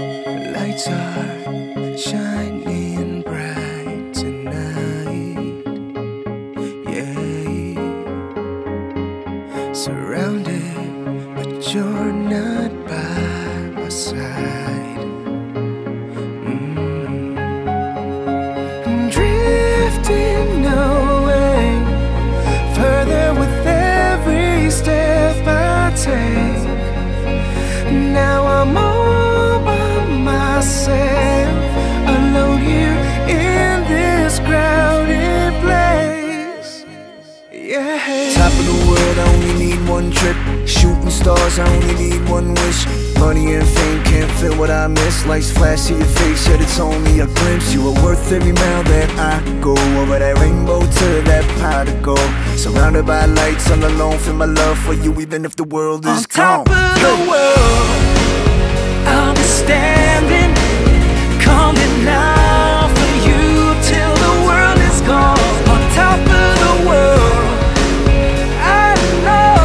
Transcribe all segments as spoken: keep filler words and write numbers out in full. Lights are shining bright tonight, yeah. Surrounded, but you're not by my side. mm. Drifting away, further with every step I take. Now I'm on alone here in this crowded place, yeah. Top of the world, I only need one trip. Shooting stars, I only need one wish. Money and fame can't fit what I miss. Lights flash to your face, yet it's only a glimpse. You are worth every mile that I go. Over that rainbow to that pot of gold. Surrounded by lights, all alone, feel my love for you, even if the world is gone. On top of the world, I'll be standing. Call it now for you till the world is gone. On top of the world, I know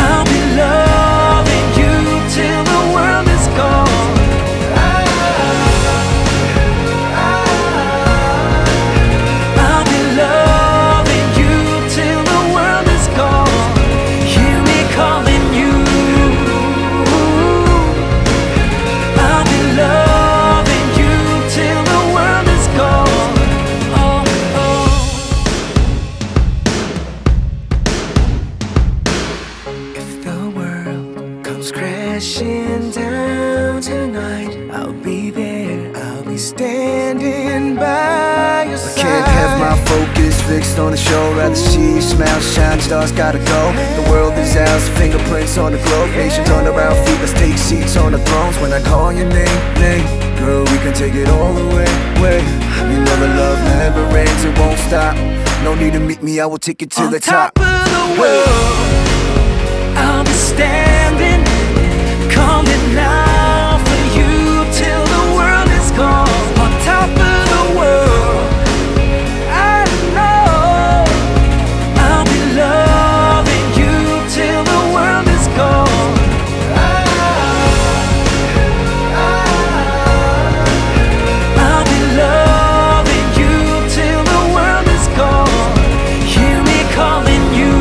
I'll be loving you till the world is gone. I'll be loving you till the world is gone. Hear me calling you. I'll be loving. Crashing down tonight, I'll be there, I'll be standing by your side. I can't have my focus fixed on a show. Rather see you smile, shine, stars gotta go. The world is ours, fingerprints on the globe. Nations on the round feet, let's take seats on the thrones. When I call your name, name, girl, we can take it all away, way. You know the love never ends, it won't stop. No need to meet me, I will take it to the top. On top of the world, I'll be standing. Call it now for you till the world is gone. On top of the world, I know I'll be loving you till the world is gone. I'll be loving you till the world is gone. Hear me calling you.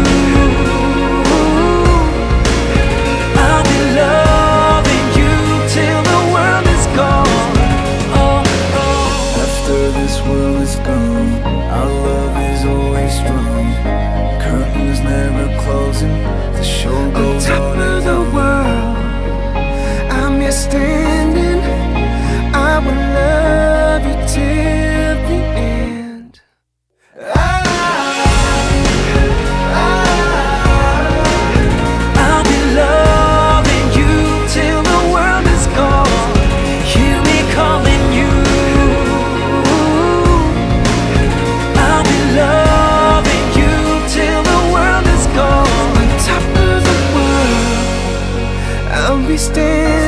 I'll be loving. Standing, I will love you till the end. I, I, I'll be loving you till the world is gone. Hear me calling you. I'll be loving you till the world is gone. On top of the world, I'll be standing.